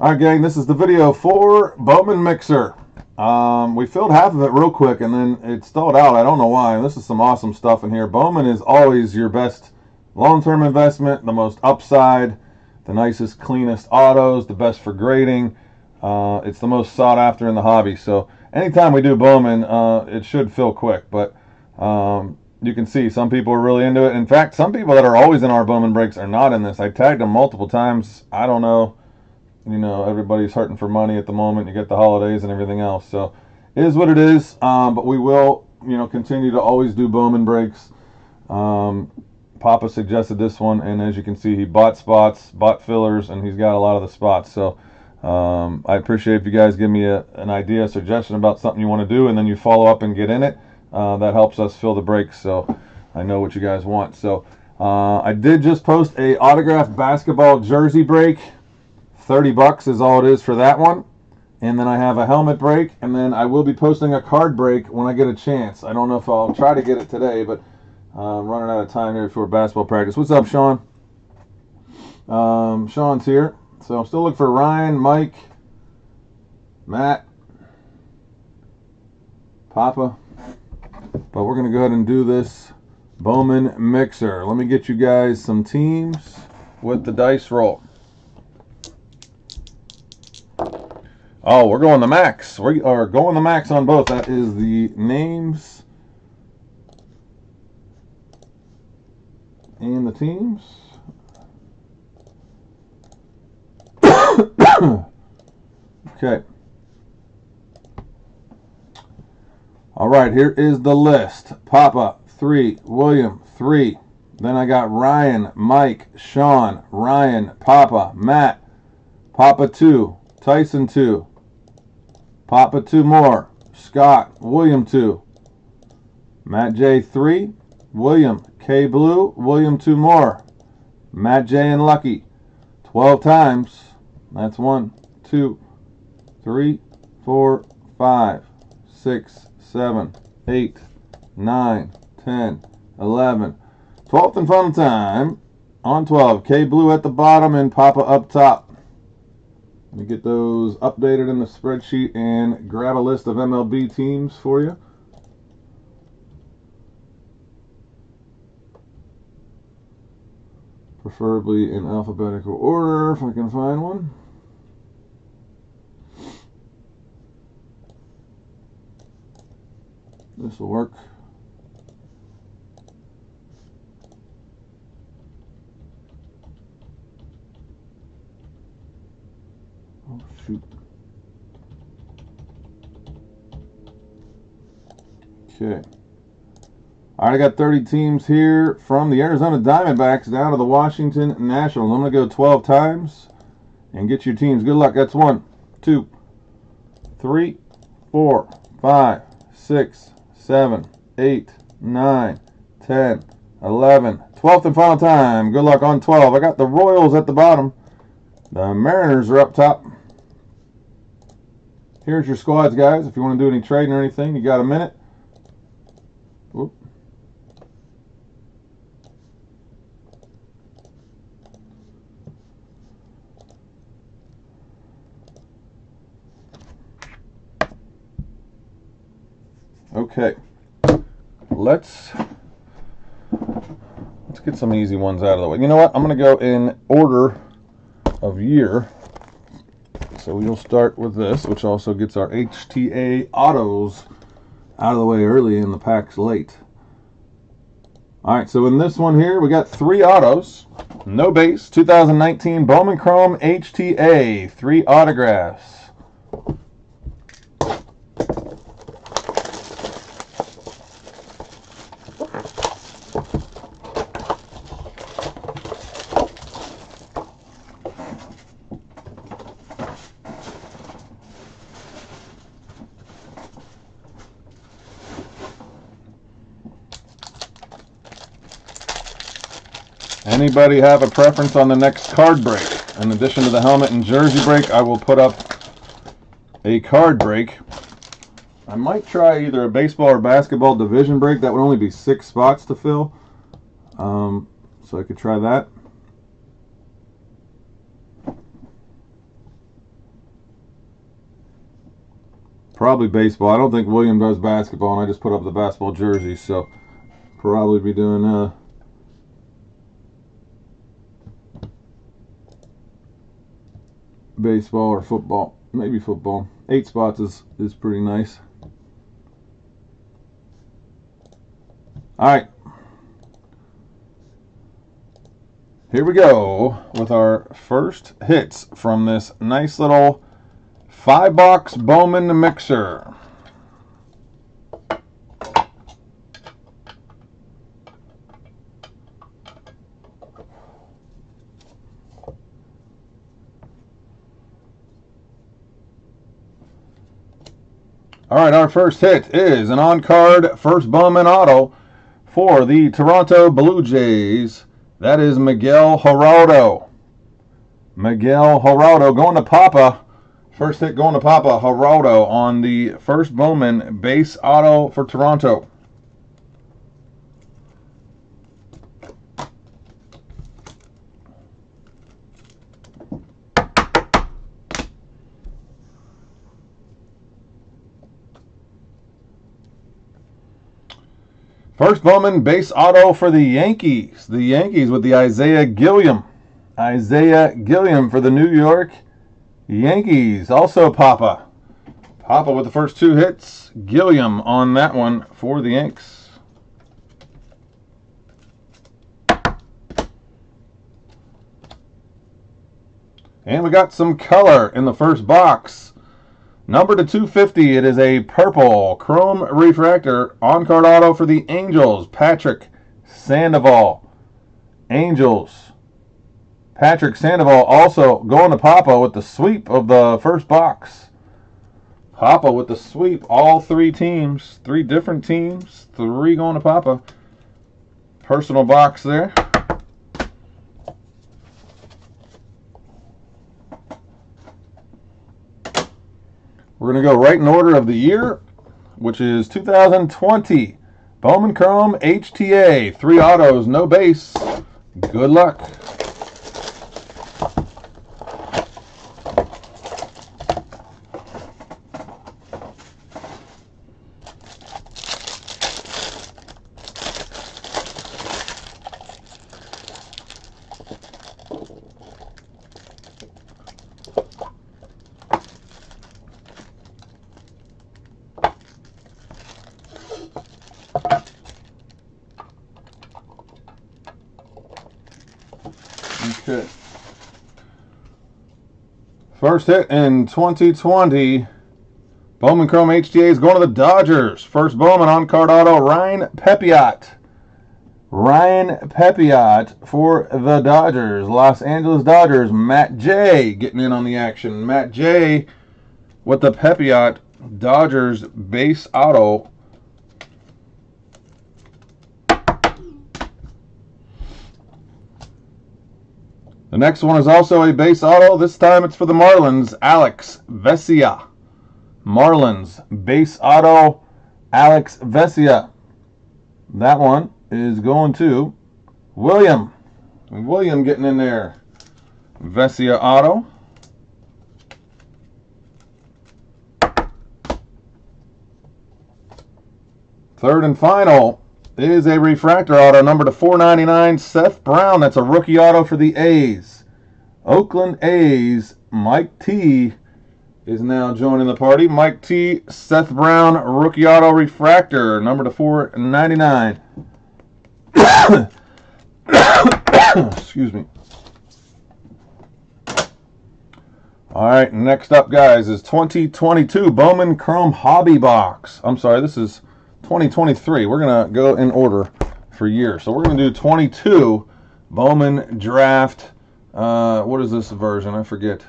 All right, gang, this is the video for Bowman Mixer. We filled half of it real quick, and then it stalled out. I don't know why. And this is some awesome stuff in here. Bowman is always your best long-term investment, the most upside, the nicest, cleanest autos, the best for grading. It's the most sought after in the hobby. So anytime we do Bowman, it should fill quick. But you can see some people are really into it. In fact, some people that are always in our Bowman breaks are not in this. I tagged them multiple times. I don't know. You know, everybody's hurting for money at the moment. You get the holidays and everything else. So it is what it is. But we will, you know, continue to always do Bowman breaks. Papa suggested this one, and as you can see, he bought spots, bought fillers, and he's got a lot of the spots. So I appreciate if you guys give me an idea, a suggestion about something you want to do, and then you follow up and get in it. That helps us fill the breaks, so I know what you guys want. So I did just post a autographed basketball jersey break. 30 bucks is all it is for that one. And then I have a helmet break, and then I will be posting a card break when I get a chance. I don't know if I'll try to get it today, but I'm running out of time here for basketball practice. What's up, Sean? Sean's here. So I'm still looking for Ryan, Mike, Matt, Papa. But we're going to go ahead and do this Bowman Mixer. Let me get you guys some teams with the dice roll. Oh, we're going the max. We are going the max on both. That is the names and the teams. Okay. All right, here is the list. Papa, 3. William, 3. Then I got Ryan, Mike, Sean, Ryan, Papa, Matt, Papa, 2. Tyson, 2. Papa, 2 more. Scott, William, 2. Matt J, 3. William, K Blue, William, 2 more. Matt J and Lucky, 12 times. That's 1, 2, 3, 4, 5, 6, 7, 8, 9, 10, 11. 12th and final time on 12. K Blue at the bottom and Papa up top. Let me get those updated in the spreadsheet and grab a list of MLB teams for you. Preferably in alphabetical order if I can find one. This will work. Oh, shoot. Okay. All right, I got 30 teams here from the Arizona Diamondbacks down to the Washington Nationals. I'm going to go 12 times and get your teams. Good luck. That's 1, 2, 3, 4, 5, 6, 7, 8, 9, 10, 11. 12th and final time. Good luck on 12. I got the Royals at the bottom. The Mariners are up top. Here's your squads, guys. If you want to do any trading or anything, you got a minute. Whoop. Okay, let's get some easy ones out of the way. You know what? I'm going to go in order of year. So we'll start with this, which also gets our HTA autos out of the way early and the packs late. All right, so in this one here, we got 3 autos, no base, 2019 Bowman Chrome HTA, 3 autographs. Anybody have a preference on the next card break? In addition to the helmet and jersey break, I will put up a card break. I might try either a baseball or basketball division break. That would only be 6 spots to fill. So I could try that. Probably baseball. I don't think William does basketball, and I just put up the basketball jersey, so probably be doing baseball or football. Maybe football. 8 spots is pretty nice. Alright. Here we go with our first hits from this nice little 5-box Bowman mixer. All right, our first hit is an on-card first Bowman auto for the Toronto Blue Jays. That is Miguel Geraldo. Miguel Geraldo going to Papa. First hit going to Papa, Geraldo on the first Bowman base auto for Toronto. First Bowman base auto for the Yankees. The Yankees with the Isaiah Gilliam. Isaiah Gilliam for the New York Yankees, also Papa. Papa with the first 2 hits. Gilliam on that one for the Yanks. And we got some color in the first box. Number to 250, it is a purple Chrome Refractor on-card auto for the Angels. Patrick Sandoval. Angels. Patrick Sandoval also going to Papa with the sweep of the first box. Papa with the sweep. All 3 teams. 3 different teams. 3 going to Papa. Personal box there. We're going to go right in order of the year, which is 2020. Bowman Chrome HTA. 3 autos, no base. Good luck. Okay. First hit in 2020. Bowman Chrome HTA is going to the Dodgers. First Bowman on-card auto, Ryan Pepiot. Ryan Pepiot for the Dodgers. Los Angeles Dodgers. Matt J getting in on the action. Matt J with the Pepiot Dodgers base auto. The next one is also a base auto. This time it's for the Marlins, Alex Vesia. Marlins, base auto, Alex Vesia. That one is going to William. William getting in there. Vesia auto. Third and final is a refractor auto, number to 499, Seth Brown. That's a rookie auto for the A's. Oakland A's, Mike T is now joining the party. Mike T, Seth Brown, rookie auto refractor, number to 499. Excuse me. All right, next up, guys, is 2022 Bowman Chrome Hobby Box. I'm sorry, this is 2023. We're going to go in order for years. So we're going to do 22 Bowman Draft. What is this version? I forget.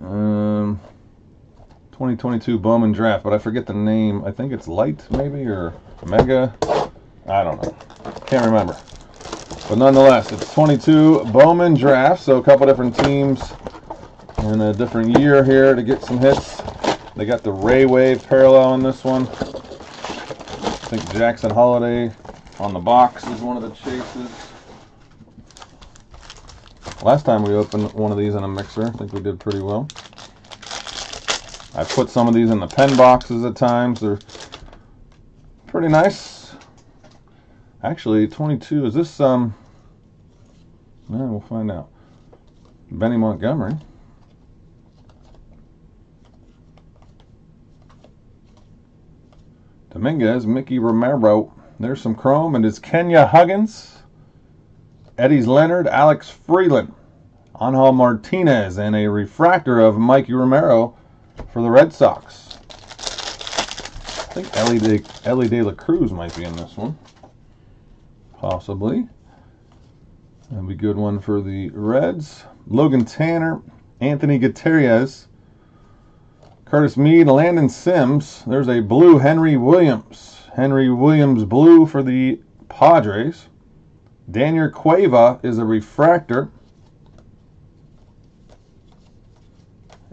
2022 Bowman Draft, but I forget the name. I think it's Light, maybe, or Mega. I don't know. Can't remember. But nonetheless, it's 22 Bowman Draft. So a couple different teams in a different year here to get some hits. They got the Ray Wave parallel on this one. I think Jackson Holiday on the box is one of the chases. Last time we opened one of these in a mixer, I think we did pretty well. I put some of these in the pen boxes at times. They're pretty nice. Actually, 22. Is this, yeah, we'll find out. Benny Montgomery. Dominguez, Mickey Romero. There's some chrome, and it's Kenya Huggins, Eddie's Leonard, Alex Freeland, Angel Martinez, and a refractor of Mikey Romero for the Red Sox. I think Ellie De La Cruz might be in this one, possibly. That'd be a good one for the Reds. Logan Tanner, Anthony Gutierrez, Curtis Mead, Landon Sims. There's a blue Henry Williams. Henry Williams blue for the Padres. Daniel Cueva is a refractor.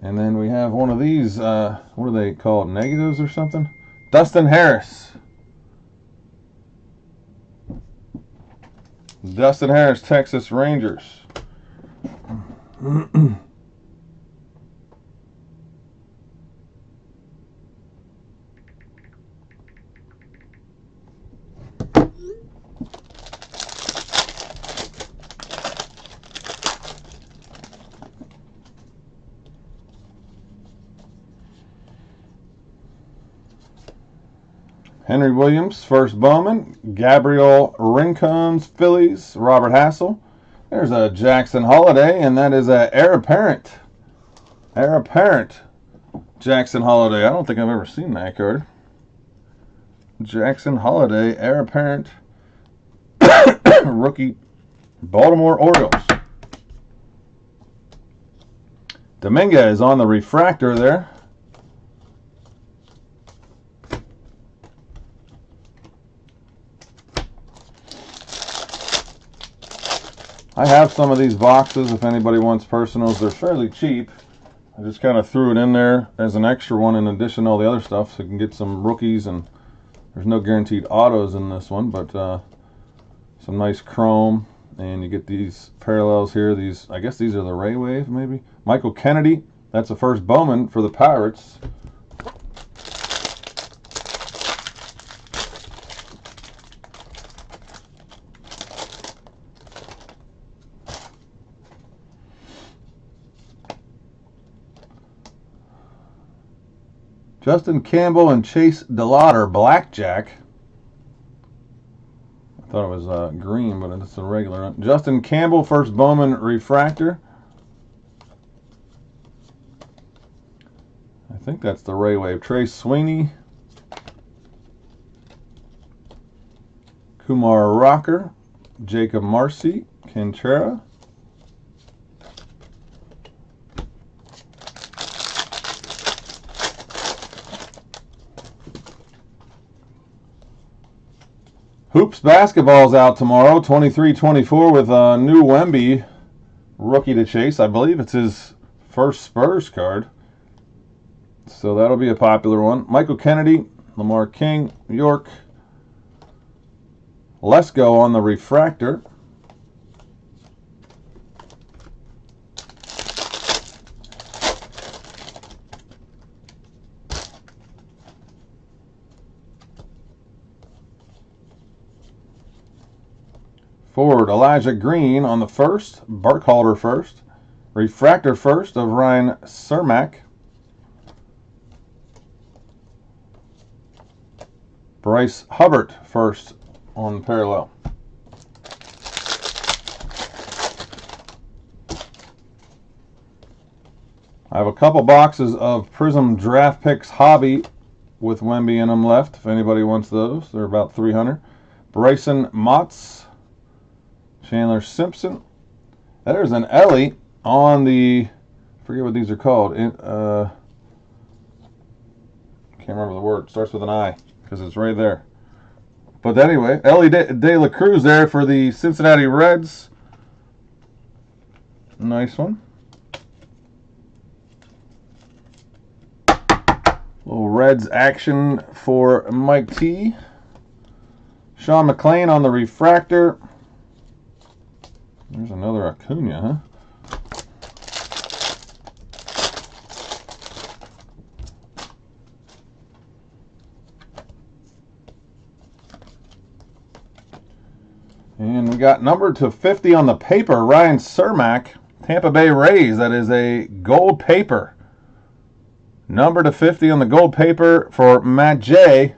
And then we have one of these, what are they called, negatives or something? Dustin Harris. Dustin Harris, Texas Rangers. Henry Williams, first Bowman. Gabriel Rincon's Phillies, Robert Hassel. There's a Jackson Holiday, and that is a Heir Apparent. Heir Apparent Jackson Holiday. I don't think I've ever seen that card. Jackson Holiday, Heir Apparent, rookie, Baltimore Orioles. Dominguez on the refractor there. I have some of these boxes if anybody wants personals. They're fairly cheap. I just kind of threw it in there as an extra one in addition to all the other stuff, so you can get some rookies, and there's no guaranteed autos in this one, but some nice chrome, and you get these parallels here. These, I guess these are the Ray Wave, maybe. Michael Kennedy, that's the first Bowman for the Pirates. Justin Campbell and Chase DeLauder, Blackjack. I thought it was green, but it's a regular one. Justin Campbell, first Bowman refractor. I think that's the Ray Wave. Trey Sweeney. Kumar Rocker. Jacob Marcy. Quintera. Hoops basketball's out tomorrow, 23-24, with a new Wemby rookie to chase. I believe it's his first Spurs card, so that'll be a popular one. Michael Kennedy, Lamar King, York, Lesko on the refractor. Forward, Elijah Green on the first, Burkhalter first, refractor first of Ryan Cermak, Bryce Hubbard first on parallel. I have a couple boxes of Prism Draft Picks Hobby with Wemby in them left, if anybody wants those. They're about 300. Bryson Motts. Chandler Simpson. There's an Ellie on the, I forget what these are called. Can't remember the word. It starts with an I because it's right there. But anyway, Ellie De La Cruz there for the Cincinnati Reds. Nice one. Little Reds action for Mike T. Sean McClain on the refractor. There's another Acuna, huh? got numbered to 50 on the paper, Ryan Cermak, Tampa Bay Rays. That is a gold paper. Number to 50 on the gold paper for Matt J.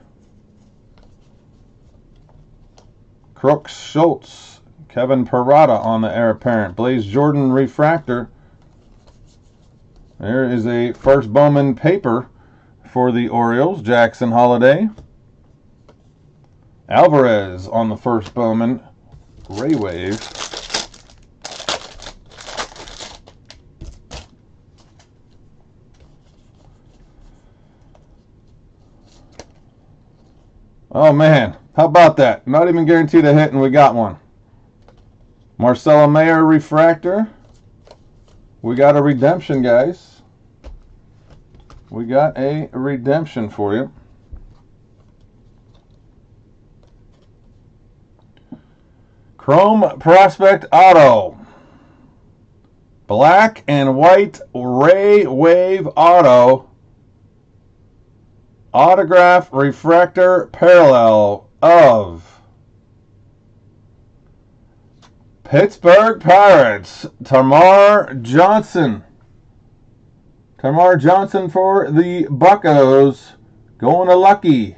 Crooks Schultz, Kevin Parada on the Heir Apparent. Blaze Jordan Refractor. There is a first Bowman paper for the Orioles, Jackson Holiday. Alvarez on the first Bowman, Ray Wave. Oh man, how about that? Not even guaranteed a hit and we got one. Marcelo Mayer Refractor. We got a redemption, guys. We got a redemption for you. Chrome Prospect Auto. Black and white Ray Wave Auto. Autograph Refractor Parallel of Pittsburgh Pirates, Tamar Johnson for the Buccos. Going to Lucky.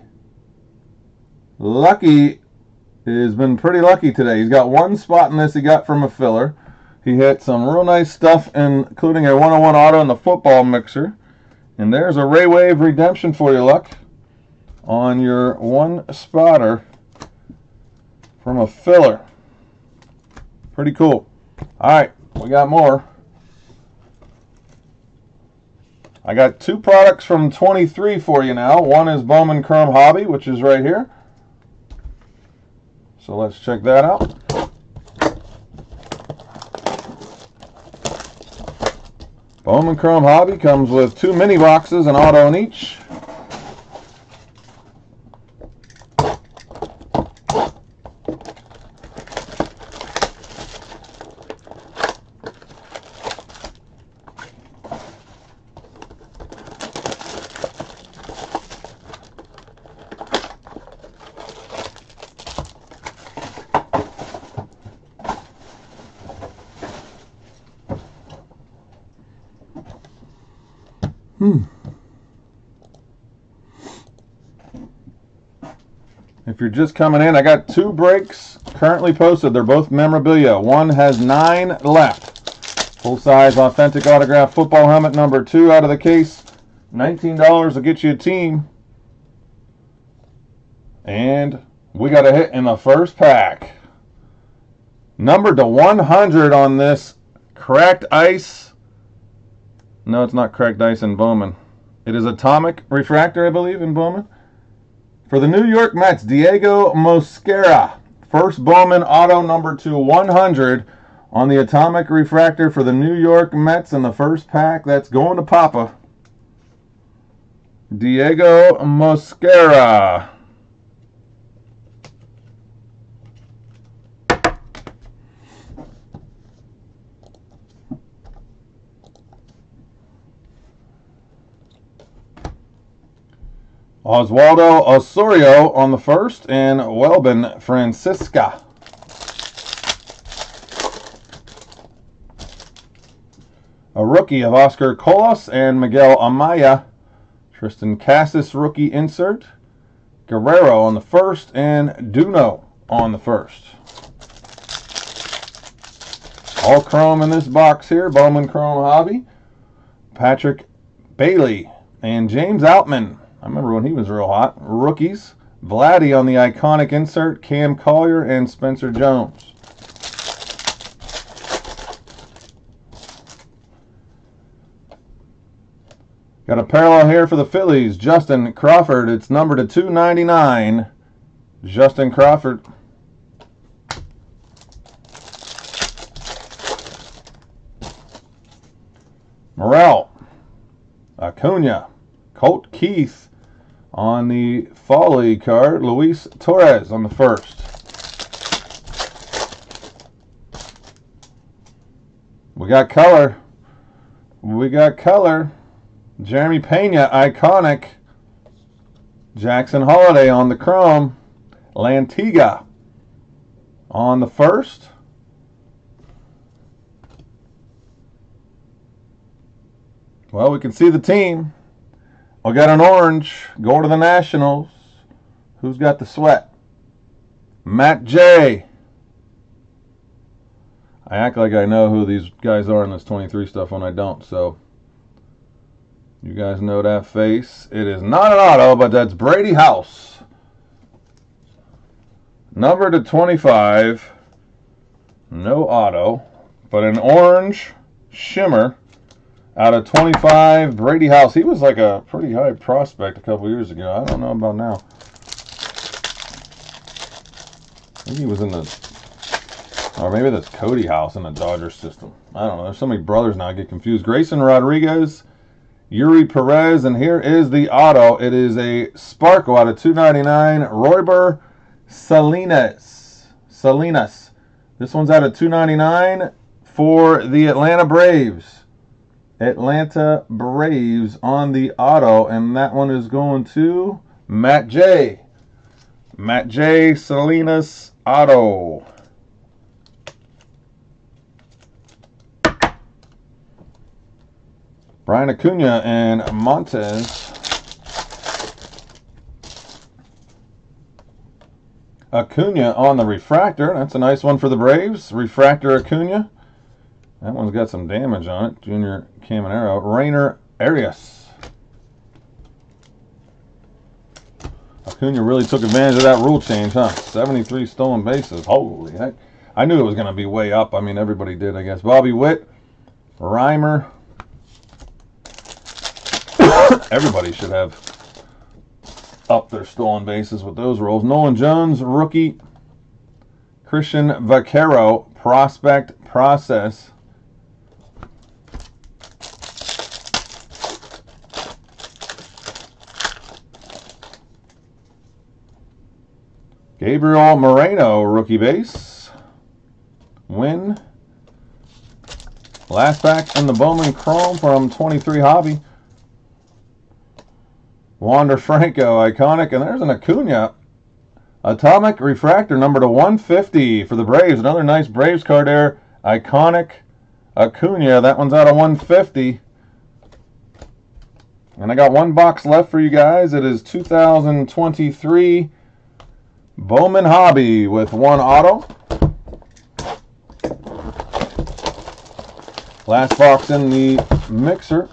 Lucky has been pretty lucky today. He's got one spot in this he got from a filler. He hit some real nice stuff, including a 101 auto in the football mixer. And there's a Ray Wave redemption for you, Luck, on your one spotter from a filler. Pretty cool. All right, we got more. I got two products from 23 for you now. One is Bowman Chrome Hobby, which is right here. So let's check that out. Bowman Chrome Hobby comes with two mini boxes, an auto in each. If you're just coming in, I got two breaks currently posted. They're both memorabilia. One has 9 left. Full-size authentic autograph football helmet number 2 out of the case. $19 will get you a team. And we got a hit in the first pack. Numbered to 100 on this cracked ice. No, it's not cracked ice in Bowman. It is Atomic Refractor, I believe, in Bowman. For the New York Mets, Diego Mosquera. First Bowman auto number 2/100 on the Atomic Refractor for the New York Mets in the first pack. That's going to Papa. Diego Mosquera. Oswaldo Osorio on the first, and Welbin Francisca. A rookie of Oscar Colas and Miguel Amaya. Tristan Cassis rookie insert. Guerrero on the first, and Duno on the first. All chrome in this box here. Bowman Chrome Hobby. Patrick Bailey and James Outman. I remember when he was real hot. Rookies, Vladdy on the iconic insert, Cam Collier, and Spencer Jones. Got a parallel here for the Phillies, Justin Crawford. It's numbered to 299. Justin Crawford. Morel, Acuna, Colt Keith. On the Fall League card, Luis Torres on the first. We got color. Jeremy Pena, iconic. Jackson Holiday on the chrome. Lantiga on the 1st. Well, we can see the team. I got an orange. Going to the Nationals. Who's got the sweat? Matt J. I act like I know who these guys are in this 23 stuff when I don't, so you guys know that face. It is not an auto, but that's Brady House. Number to 25. No auto, but an orange Shimmer out of 25, Brady House. He was like a pretty high prospect a couple years ago. I don't know about now. I think he was in the, or maybe that's Cody House in the Dodgers system. I don't know. There's so many brothers now I get confused. Grayson Rodriguez, Yuri Perez, and here is the auto. It is a Sparkle out of 299, Royber Salinas. This one's out of 299 for the Atlanta Braves. Atlanta Braves on the auto, and that one is going to Matt J. Matt J. Salinas auto. Brian Acuna and Montes. Acuna on the refractor. That's a nice one for the Braves. Refractor Acuna. That one's got some damage on it. Junior Caminero. Rainer Arias. Acuna really took advantage of that rule change, huh? 73 stolen bases. Holy heck. I knew it was going to be way up. I mean, everybody did, I guess. Bobby Witt. Reimer. Everybody should have upped their stolen bases with those rolls. Nolan Jones, rookie. Christian Vaccaro, prospect process. Gabriel Moreno, rookie base. Win. Last back in the Bowman Chrome from 23 Hobby. Wander Franco, iconic. And there's an Acuna. Atomic Refractor, number to 150 for the Braves. Another nice Braves card there. Iconic Acuna. That one's out of 150. And I got one box left for you guys. It is 2023. Bowman Hobby with one auto. Last box in the mixer.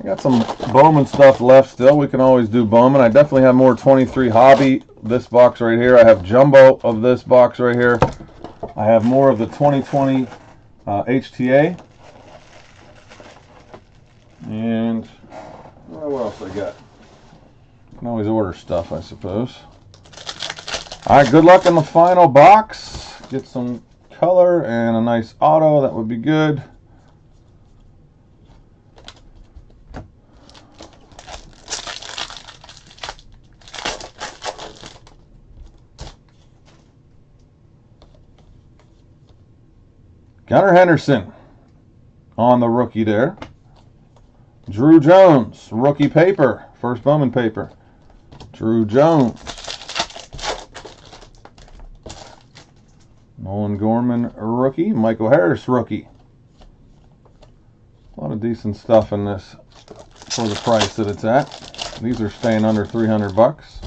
I got some Bowman stuff left still. We can always do Bowman. I definitely have more 23 Hobby. This box right here. I have Jumbo of this box right here. I have more of the 2020 HTA. And what else I got? Can always order stuff, I suppose. All right, good luck in the final box. Get some color and a nice auto. That would be good. Gunnar Henderson on the rookie there. Drew Jones, rookie paper. First Bowman paper. Drew Jones. Nolan Gorman, rookie. Michael Harris, rookie. A lot of decent stuff in this for the price that it's at. These are staying under 300 bucks.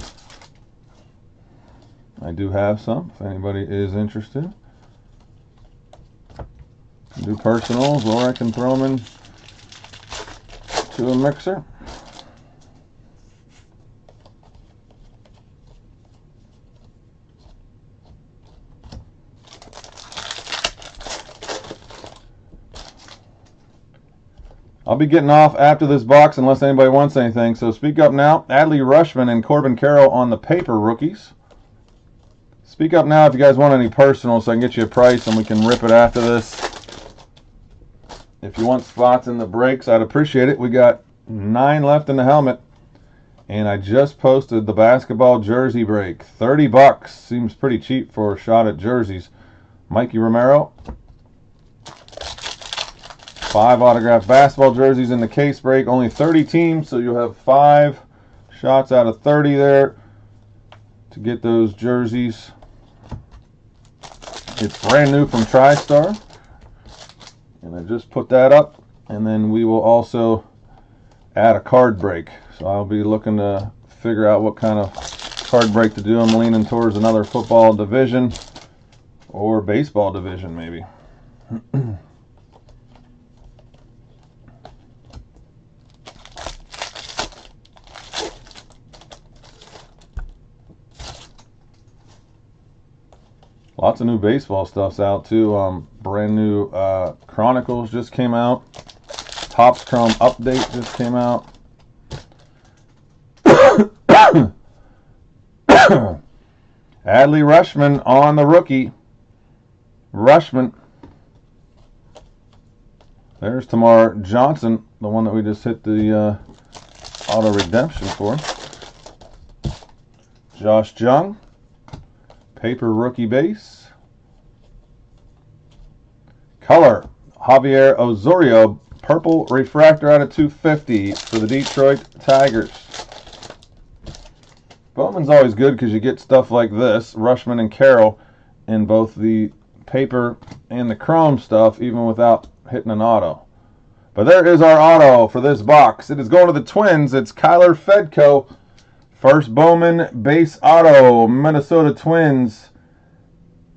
I do have some if anybody is interested. Do personals, or I can throw them in to a mixer. I'll be getting off after this box unless anybody wants anything, so speak up now. Adley Rushman and Corbin Carroll on the paper rookies. Speak up now if you guys want any personal so I can get you a price and we can rip it after this. If you want spots in the breaks, I'd appreciate it. We got 9 left in the helmet. And I just posted the basketball jersey break. 30 bucks. Seems pretty cheap for a shot at jerseys. Mikey Romero. 5 autographed basketball jerseys in the case break. Only 30 teams, so you'll have 5 shots out of 30 there. to get those jerseys. It's brand new from TriStar, and I just put that up, and then we will also add a card break. So I'll be looking to figure out what kind of card break to do. I'm leaning towards another football division or baseball division maybe. Lots of new baseball stuff's out too. Brand new Chronicles just came out. Topps Chrome Update just came out. Adley Rushman on the rookie. Rushman. There's Tamar Johnson, the one that we just hit the auto redemption for. Josh Jung. Paper rookie base. Color, Javier Osorio, purple refractor out of 250 for the Detroit Tigers. Bowman's always good because you get stuff like this, Rushman and Carroll, in both the paper and the chrome stuff, even without hitting an auto. But there is our auto for this box. It is going to the Twins. It's Kyler Fedko. First Bowman base auto, Minnesota Twins.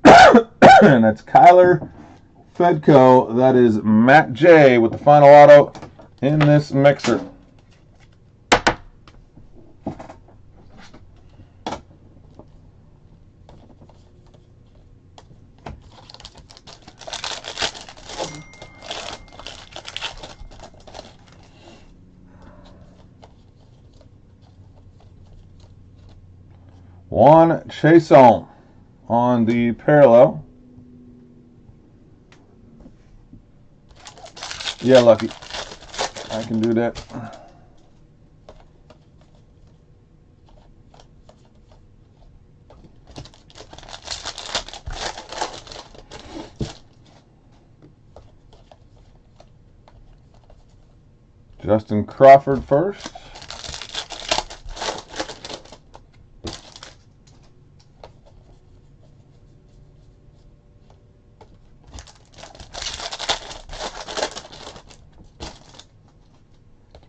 And that's Kyler Fedko. That is Matt J with the final auto in this mixer. Juan Chason on the parallel. Yeah, Lucky. I can do that. Justin Crawford first.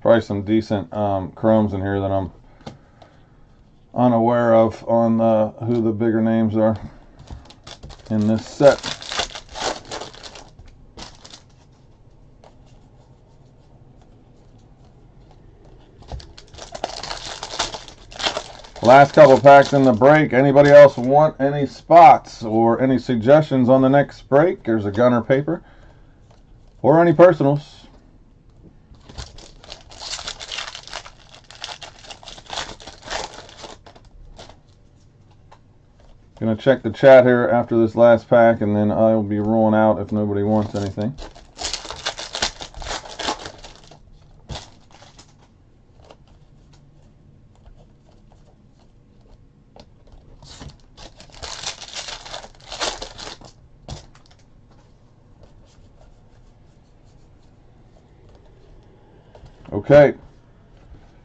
Probably some decent chromes in here that I'm unaware of on who the bigger names are in this set. Last couple packs in the break. Anybody else want any spots or any suggestions on the next break? There's a gunner paper or any personals. Gonna check the chat here after this last pack, and then I'll be rolling out if nobody wants anything. Okay.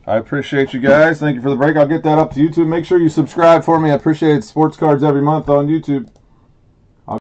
I appreciate you guys. Thank you for the break. I'll get that up to YouTube. Make sure you subscribe for me. I appreciate it. Sports Cards Every Month on YouTube.